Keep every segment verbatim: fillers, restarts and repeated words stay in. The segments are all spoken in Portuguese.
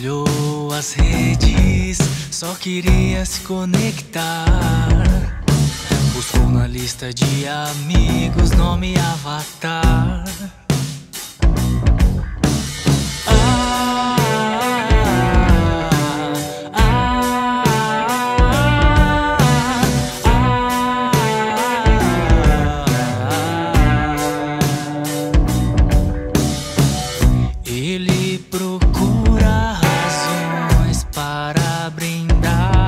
olhou as redes, só queria se conectar. Buscou na lista de amigos nome Avatar. Procrastine, o mundo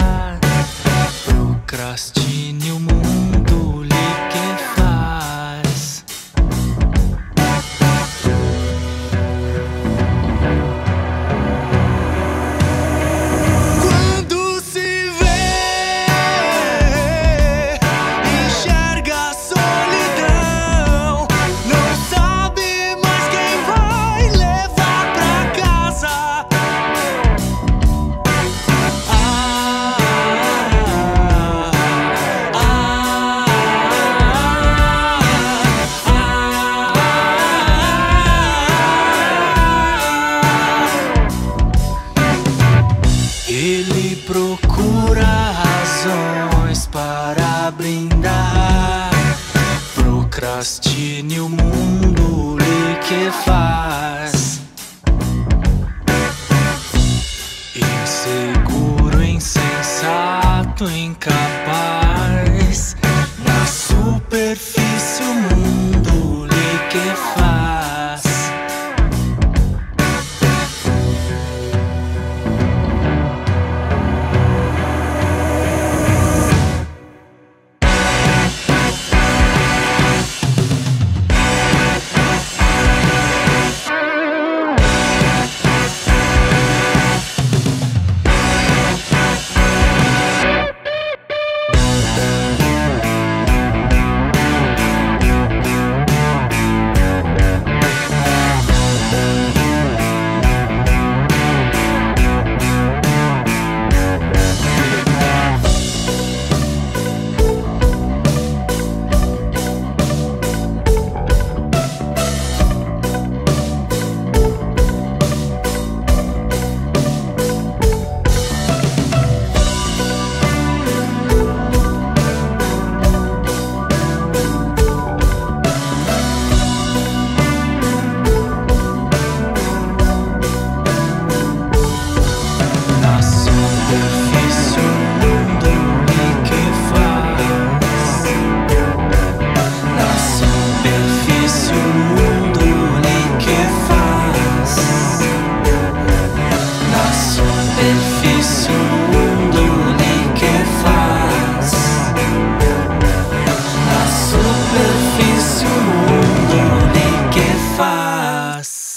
lhe que faz. Quando se vê, enxerga a solidão. Não sabe mais quem vai levar pra casa. Ele procura razões para brindar. Procrastine, o mundo lhe que faz. Inseguro, insensato, incapaz. Na superfície o mundo lhe que faz. Superfície, o mundo lhe que faz.